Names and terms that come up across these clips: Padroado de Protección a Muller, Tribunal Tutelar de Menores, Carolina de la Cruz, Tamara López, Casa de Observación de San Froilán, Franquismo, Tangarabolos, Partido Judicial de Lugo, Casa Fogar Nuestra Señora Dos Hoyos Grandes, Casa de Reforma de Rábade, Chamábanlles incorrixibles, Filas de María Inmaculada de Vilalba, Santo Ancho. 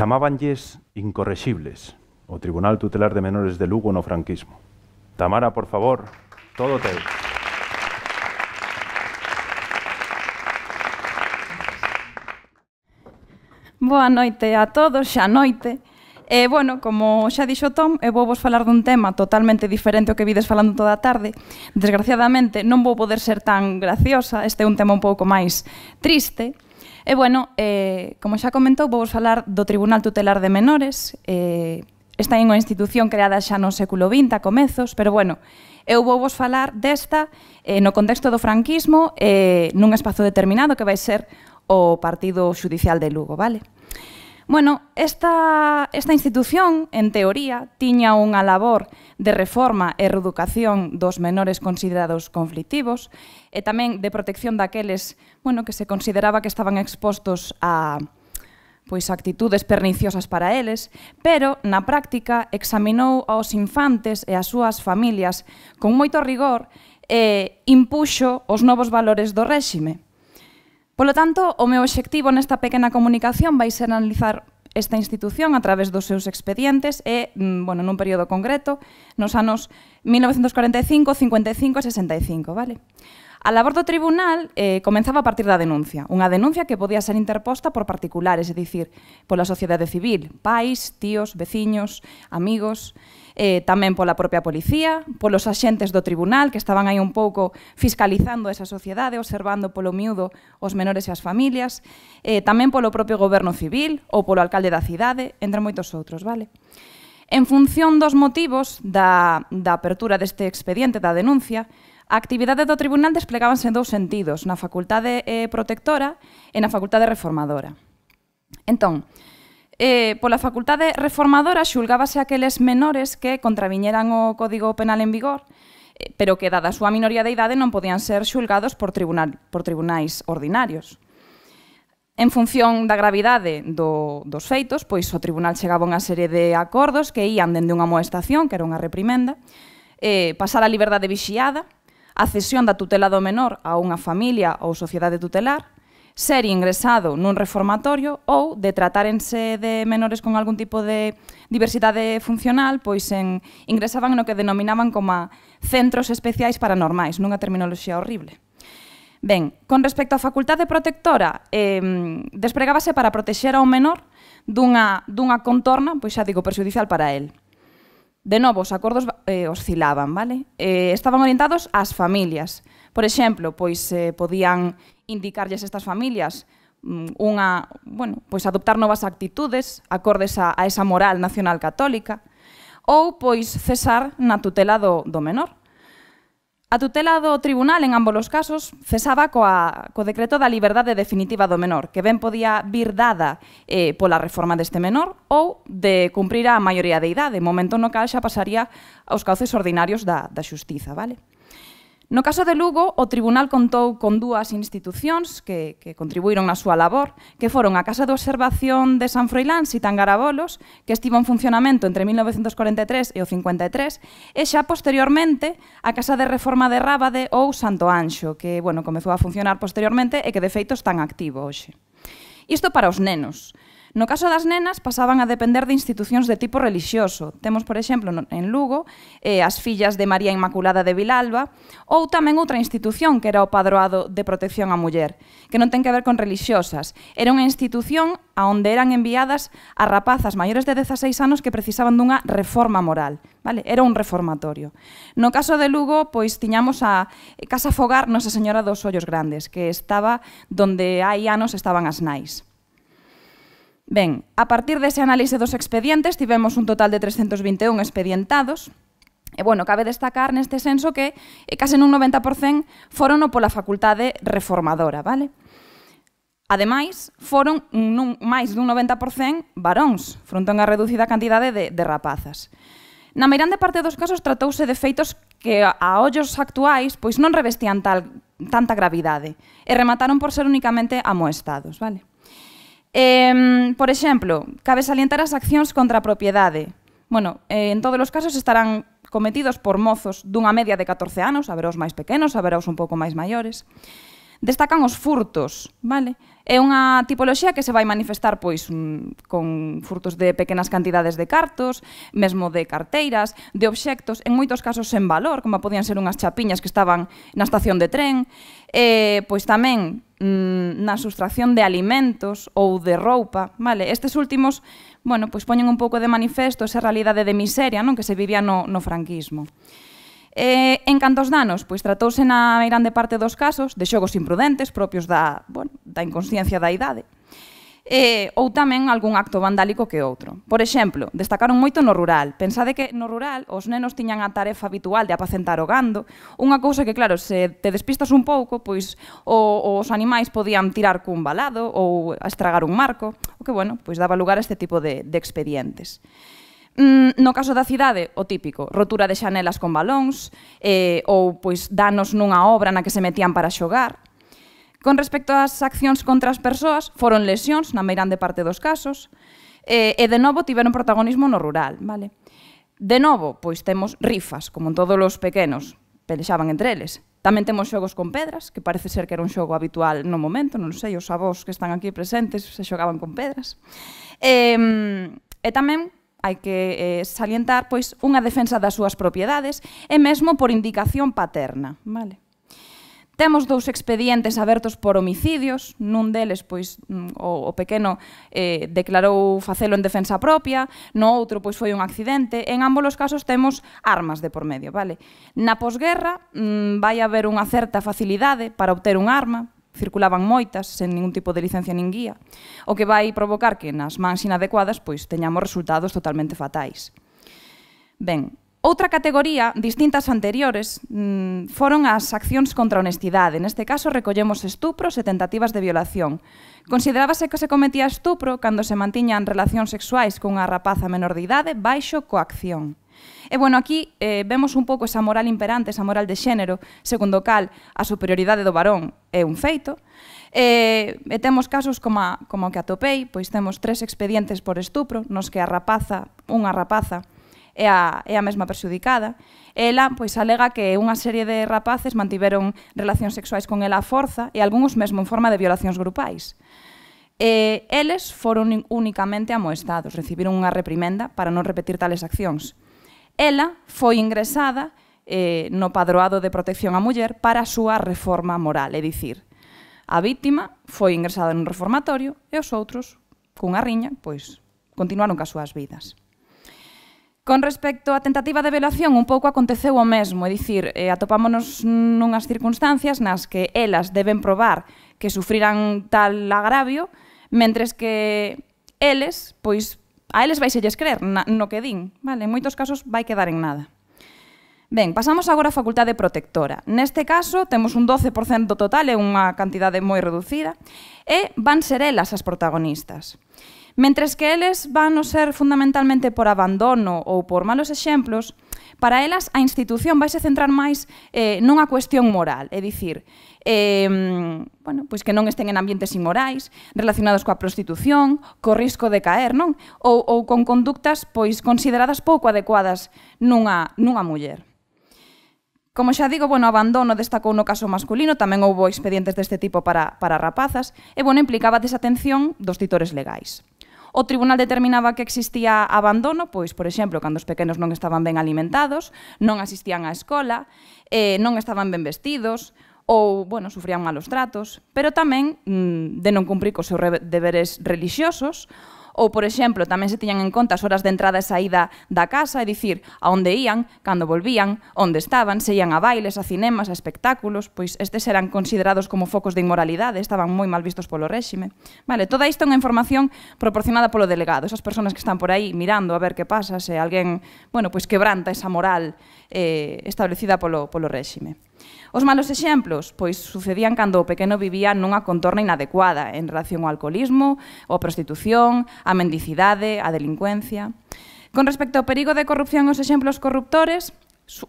Chamábanlles incorrixibles, o Tribunal Tutelar de Menores de Lugo no franquismo. Tamara, por favor, todo teu. Boa noite a todos, xa noite. Bueno, como xa dixo Tom, eu vou vos falar dun tema totalmente diferente ao que vides falando toda a tarde. Desgraciadamente, non vou poder ser tan graciosa, este é un tema un pouco máis triste. E bueno, como xa comentou, vou vos falar do Tribunal Tutelar de Menores. Esta é unha institución creada xa no século XX, a comezos, pero bueno, eu vou vos falar desta no contexto do franquismo nun espazo determinado que vai ser o Partido Judicial de Lugo, vale? Bueno, esta institución, en teoría, tiña unha labor de reforma e reeducación dos menores considerados conflictivos e tamén de protección daqueles, bueno, que se consideraba que estaban expostos a pois actitudes perniciosas para eles, pero na práctica examinou aos infantes e ás súas familias con moito rigor e impuxo os novos valores do réxime. Polo tanto, o meu obxectivo nesta pequena comunicación vai ser analizar esta institución a través dos seus expedientes e, bueno, nun período concreto, nos anos 1945, 55 e 65, vale? A labor do tribunal comenzaba a partir da denuncia, unha denuncia que podía ser interposta por particulares, é dicir, pola sociedade civil, pais, tíos, veciños, amigos, tamén pola propia policía, polos axentes do tribunal que estaban aí un pouco fiscalizando esa sociedade, observando polo miúdo os menores e as familias, tamén polo propio goberno civil ou polo alcalde da cidade, entre moitos outros, vale? En función dos motivos da apertura deste expediente, da denuncia, a actividade do tribunal desplegábanse en dous sentidos, na facultade protectora e na facultade reformadora. Entón, pola facultade reformadora xulgábase aqueles menores que contraviñeran o Código Penal en vigor, pero que, dada a súa minoría de idade, non podían ser xulgados por tribunais ordinarios. En función da gravidade dos feitos, pois o tribunal chegaba unha serie de acordos que ían dende unha amoestación, que era unha reprimenda, pasar a liberdade vixiada, a cesión da tutela do menor a unha familia ou sociedade tutelar, ser ingresado nun reformatorio ou de tratárense de menores con algún tipo de diversidade funcional, pois ingresaban no que denominaban como centros especiais paranormais, nunha terminoloxía horrible. Ben, con respecto á facultade protectora, despregábase para protexer ao menor dunha contorna, pois xa digo, perxudicial para el. De novo, os acordos oscilaban, vale? Estaban orientados ás familias. Por exemplo, pois podían indicarlles estas familias adoptar novas actitudes acordes a esa moral nacional católica ou pois cesar na tutela do menor. A tutela do tribunal, en ambos os casos, cesaba co decreto da liberdade definitiva do menor, que ben podía vir dada pola reforma deste menor ou de cumprir a maioría de idade, momento no cal xa pasaría aos cauces ordinarios da xustiza, vale? No caso de Lugo, o tribunal contou con dúas institucións que contribuíron na súa labor, que foron a Casa de Observación de San Froilán e Tangarabolos, que estivo en funcionamento entre 1943 e o 1953, e xa posteriormente a Casa de Reforma de Rábade ou Santo Ancho, que, bueno, comezou a funcionar posteriormente e que, de feito, están activo hoxe. Isto para os nenos. No caso das nenas, pasaban a depender de institucións de tipo relixioso. Temos, por exemplo, en Lugo, as Filas de María Inmaculada de Vilalba, ou tamén outra institución, que era o Padroado de Protección a Muller, que non ten que ver con relixiosas. Era unha institución aonde eran enviadas a rapazas maiores de 16 anos que precisaban dunha reforma moral, vale? Era un reformatorio. No caso de Lugo, pois tiñamos a Casa Fogar Nuestra Señora Dos Hoyos Grandes, que estaba onde hai anos estaban as nais. Ben, a partir dese análise dos expedientes, tivemos un total de 321 expedientados. E, bueno, cabe destacar neste senso que case nun 90% foron pola facultade reformadora, vale? Ademais, foron máis dun 90% varóns, fronte a unha reducida cantidade de rapazas. Na meirande parte dos casos tratouse de feitos que a ollos actuais pois non revestían tanta gravidade e remataron por ser únicamente amoestados, vale? Por exemplo, cabe salientar as accións contra a propiedade. Bueno, en todos os casos estarán cometidos por mozos dunha media de 14 anos, haberá os máis pequenos, haberá os un pouco máis maiores. Destacan os furtos, vale? É unha tipoloxía que se vai manifestar pois con furtos de pequenas cantidades de cartos, mesmo de carteiras, de obxectos, en moitos casos sen valor, como podían ser unhas chapiñas que estaban na estación de tren, pois tamén na sustracción de alimentos ou de roupa, vale? Estes últimos, bueno, pois poñen un pouco de manifesto esa realidade de miseria, non, que se vivía no franquismo. En canto aos danos, pois tratouse na grande parte dos casos de xogos imprudentes propios da, bueno, da inconsciencia da idade, ou tamén algún acto vandálico que outro. Por exemplo, destacaron moito no rural. Pensade que no rural os nenos tiñan a tarefa habitual de apacentar o gando, unha cousa que, claro, se te despistas un pouco, pois os animais podían tirar cun balado ou estragar un marco, o que, bueno, pois daba lugar a este tipo de expedientes. No caso da cidade, o típico, rotura de xanelas con balóns ou pois danos nunha obra na que se metían para xogar. Con respecto ás accións contra as persoas, foron lesións na meirande parte dos casos e de novo tiveron protagonismo no rural, vale? De novo, pois temos rifas, como en todos os pequenos, pelexaban entre eles. Tamén temos xogos con pedras, que parece ser que era un xogo habitual no momento, non sei, os avós que están aquí presentes se xogaban con pedras. E tamén hai que salientar pois unha defensa das súas propiedades e mesmo por indicación paterna, vale? Temos dous expedientes abertos por homicidios, nun deles pois o pequeno declarou facelo en defensa propia, no outro pois foi un accidente. En ambos os casos temos armas de por medio, vale? Na posguerra vai haber unha certa facilidade para obter un arma, circulaban moitas sen ningún tipo de licencia nin guía, o que vai provocar que nas mans inadecuadas pois teñamos resultados totalmente fatais. Ben, outra categoría distintas anteriores foron as accións contra a honestidade. Neste caso recollemos estupros e tentativas de violación. Considerábase que se cometía estupro cando se mantiñan relacións sexuais cunha rapaza menor de idade baixo coacción. E, bueno, aquí vemos un pouco esa moral imperante, esa moral de xénero, segundo cal a superioridade do varón é un feito. E temos casos como o que atopei, pois temos 3 expedientes por estupro, nos que unha rapaza é a mesma perxudicada. Ela, pois, alega que unha serie de rapaces mantiveron relacións sexuais con ela a forza e algúns mesmo en forma de violacións grupais. Eles foron únicamente amoestados, recibiron unha reprimenda para non repetir tales accións. Ela foi ingresada no Padroado de Protección a Muller para a súa reforma moral, é dicir, a vítima foi ingresada nun reformatorio e os outros, cunha riña, pois, continuaron coas súas vidas. Con respecto á tentativa de violación, un pouco aconteceu o mesmo, é dicir, atopámonos nunhas circunstancias nas que elas deben probar que sufriran tal agravio, mentres que eles, pois, a eles vaiselles creer no que din, vale? En moitos casos vai quedar en nada. Ben, pasamos agora á facultade protectora. Neste caso temos un 12% do total, é unha cantidade moi reducida, e van ser elas as protagonistas. Mentres que eles van a ser fundamentalmente por abandono ou por malos exemplos, para elas a institución vai se centrar máis nunha cuestión moral, é dicir, bueno, pois que non estén en ambientes inmorais, relacionados coa prostitución, co risco de caer, non? Ou con conductas pois consideradas pouco adecuadas nunha muller. Como xa digo, bueno, abandono destacou no caso masculino, tamén houbo expedientes deste tipo para rapazas, e, bueno, implicaba desatención dos titores legais. O tribunal determinaba que existía abandono, pois, por exemplo, cando os pequenos non estaban ben alimentados, non asistían á escola, non estaban ben vestidos, ou, bueno, sufrían malos tratos, pero tamén de non cumprir cos seus deberes relixiosos, ou, por exemplo, tamén se tiñan en conta as horas de entrada e saída da casa, é dicir, a onde ían, cando volvían, onde estaban, se ían a bailes, a cinemas, a espectáculos, pois estes eran considerados como focos de inmoralidade, estaban moi mal vistos polo réxime. Vale, toda isto é unha información proporcionada polo delegado, esas persoas que están por aí mirando a ver que pasa, se alguén, bueno, pois quebranta esa moral establecida polo réxime. Os malos exemplos, pois, sucedían cando o pequeno vivía nunha contorna inadecuada en relación ao alcoholismo, á prostitución, á mendicidade, á delincuencia. Con respecto ao perigo de corrupción e os exemplos corruptores,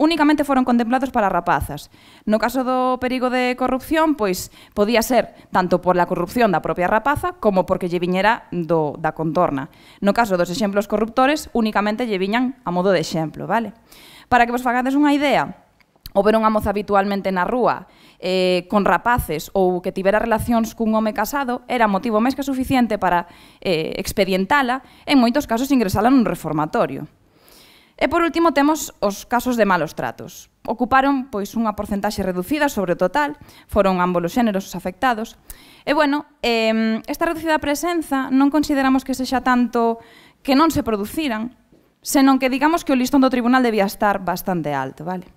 únicamente foron contemplados para rapazas. No caso do perigo de corrupción, pois, podía ser tanto por a corrupción da propia rapaza como porque lle viñera da contorna. No caso dos exemplos corruptores, únicamente lle viñan a modo de exemplo, vale? Para que vos fagades unha idea, o ver unha moza habitualmente na rúa con rapaces ou que tivera relacións cun home casado era motivo máis que suficiente para expedientala, en moitos casos ingresala nun reformatorio. E, por último, temos os casos de malos tratos. Ocuparon pois unha porcentaxe reducida sobre o total, foron ambos os xéneros os afectados. E, bueno, esta reducida presenza non consideramos que sexa tanto que non se produciran, senón que digamos que o listón do tribunal debía estar bastante alto, vale?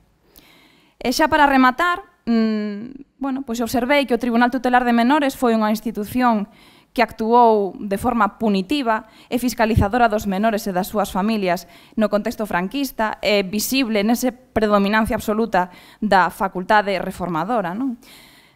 E xa para rematar, bueno, pois observei que o Tribunal Tutelar de Menores foi unha institución que actuou de forma punitiva e fiscalizadora dos menores e das súas familias no contexto franquista, e visible nese predominancia absoluta da facultade reformadora, non?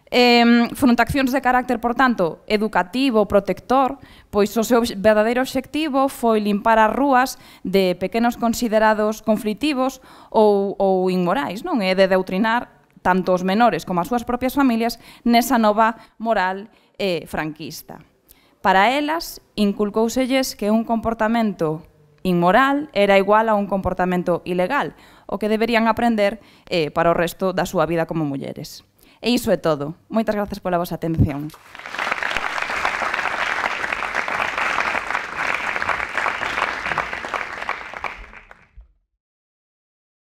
Fronte a accións de carácter, por tanto, educativo, protector, pois o seu verdadeiro obxectivo foi limpar as rúas de pequenos considerados conflitivos ou inmorais, non? E de doutrinar tanto os menores como as súas propias familias nesa nova moral franquista. Para elas, inculcouselles que un comportamento inmoral era igual a un comportamento ilegal, o que deberían aprender para o resto da súa vida como mulleres. E iso é todo. Moitas grazas pola vosa atención.